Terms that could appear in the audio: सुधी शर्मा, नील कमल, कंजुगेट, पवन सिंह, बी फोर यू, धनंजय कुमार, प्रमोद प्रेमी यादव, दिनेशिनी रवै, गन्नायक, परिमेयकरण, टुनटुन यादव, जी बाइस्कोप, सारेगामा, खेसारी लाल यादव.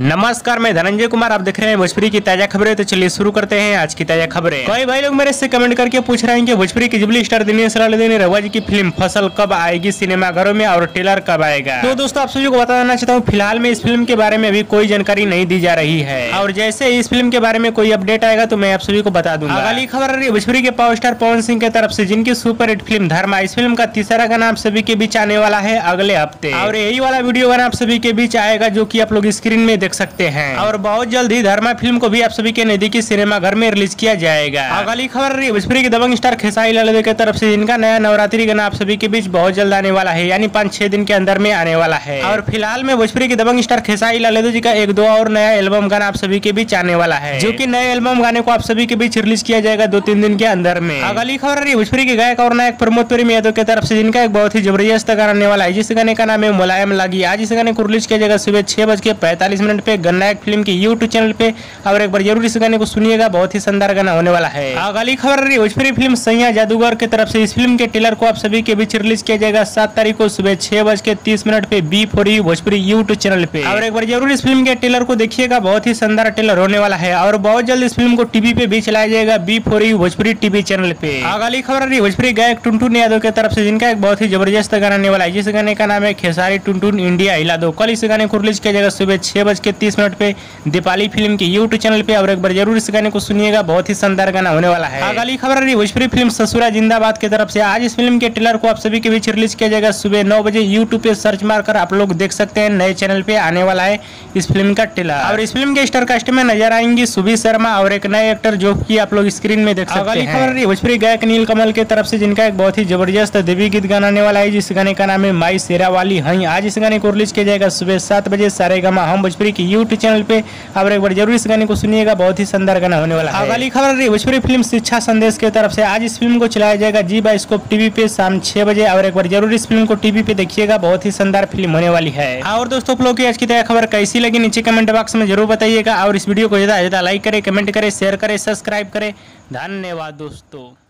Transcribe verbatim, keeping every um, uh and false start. नमस्कार, मैं धनंजय कुमार, आप देख रहे हैं भोजपुरी की ताजा खबरें। तो चलिए शुरू करते हैं आज की ताजा खबरें। कई भाई लोग मेरे से कमेंट करके पूछ रहे हैं कि भोजपुरी की जुबली स्टार दिनेशिनी रवै जी की फिल्म फसल कब आएगी सिनेमाघरों में और ट्रेलर कब आएगा। तो दोस्तों, आप सभी को बताना चाहता हूँ फिलहाल में इस फिल्म के बारे में अभी कोई जानकारी नहीं दी जा रही है और जैसे इस फिल्म के बारे में कोई अपडेट आएगा तो मैं आप सभी को बता दूंगा। अगली खबर आ रही है भोजपुरी के पावर स्टार पवन सिंह की तरफ से, जिनकी सुपर हिट फिल्म धर्मा, इस फिल्म का तीसरा गाना आप सभी के बीच आने वाला है अगले हफ्ते और यही वाला वीडियो गाना आप सभी के बीच आएगा जो की आप लोग स्क्रीन में देख सकते हैं और बहुत जल्द ही धर्मा फिल्म को भी आप सभी के नजदीकी सिनेमा घर में रिलीज किया जाएगा। अगली खबर रही भोजपुरी के दबंग स्टार खेसारी लाल यादव की तरफ से, जिनका नया नवरात्रि गाना आप सभी के बीच बहुत जल्द आने वाला है, यानी पाँच छह दिन के अंदर में आने वाला है और फिलहाल में भोजपुरी के दबंग स्टार खेसारी लाल यादव जी का एक दो और नया एल्बम गाना आप सभी के बीच आने वाला है, जो की नए एल्बम गाने को आप सभी के बीच रिलीज किया जाएगा दो तीन दिन के अंदर में। अगली खबर रही भोजपुरी के गायक और नायक प्रमोद प्रेमी यादव की तरफ से, जिनका एक बहुत ही जबरदस्त गाना आने वाला है, जिस गाने का नाम है मुलायम लागी। आज इस गाने को रिलीज किया जाएगा सुबह छह बज के पैंतालीस मिनट पे गन्नायक फिल्म की यूट्यूब चैनल पे और एक बार जरूर इस गाने को सुनिएगा, बहुत ही शानदार गाना होने वाला है। अगली खबर रही भोजपुरी फिल्म सैया जादूगर की तरफ से, इस फिल्म के ट्रेलर को आप सभी के बीच रिलीज किया जाएगा सात तारीख को सुबह छह बज के तीस मिनट पे बी फोर यू Bhojpuri YouTube channel पे और एक बार जरूर इस फिल्म के ट्रेलर को देखिएगा, बहुत ही शानदार ट्रेलर होने वाला है और बहुत जल्द इस फिल्म को टीवी पे भी चलाया जाएगा बी फोर यू Bhojpuri TV channel पे। अगली खबर रही भोजपुरी गायक टुनटुन यादव की तरफ से, जिनका एक बहुत ही जबरदस्त गाना आने वाला है, जिस गाने का नाम है खेसारी टुनटुन इंडिया हिला दो। कल इस गाने को रिलीज किया जाएगा सुबह छह बज के तीस मिनट पे दीपाली फिल्म के यूट्यूब चैनल पे और एक बार जरूर इस गाने को सुनिएगा, बहुत ही शानदार गाना होने वाला है। अगली खबर रही भोजपुरी फिल्म ससुरा जिंदाबाद की तरफ से, आज इस फिल्म के ट्रेलर को आप सभी के बीच रिलीज किया जाएगा सुबह नौ बजे। यूट्यूब पे सर्च मारकर आप लोग देख सकते हैं, नए चैनल पे आने वाला है इस फिल्म का ट्रेलर और इस फिल्म के स्टार कास्ट में नजर आएंगी सुधी शर्मा और एक नए एक्टर जो की आप लोग स्क्रीन में देख सकते हैं। खबर रही भोजपुरी गायक नील कमल की तरफ से, जिनका एक बहुत ही जबरदस्त देवी गीत गाना आने वाला है, जिस गाने का नाम है माई शेरा वाली हई। आज इस गाने को रिलीज किया जाएगा सुबह सात बजे सारेगामा हम भोजपुरी की यूट्यूब चैनल पे आप एक बार जरूर इस गाने को सुनिएगा, बहुत ही शानदार गाना होने वाला है। अगली खबर रही भोजपुरी फिल्म शिक्षा संदेश की तरफ से, आज इस फिल्म को चलाया जाएगा जी बाइस्कोप टीवी पे शाम छह बजे और एक बार जरूर इस फिल्म को टीवी पे देखिएगा, बहुत ही शानदार फिल्म होने वाली है। और दोस्तों, आप लोगों की आज की ताजा खबर कैसी लगी नीचे कमेंट बॉक्स में जरूर बताइएगा और इस वीडियो को ज्यादा से ज्यादा लाइक करे, कमेंट करे, शेयर करे, सब्सक्राइब करे। धन्यवाद दोस्तों।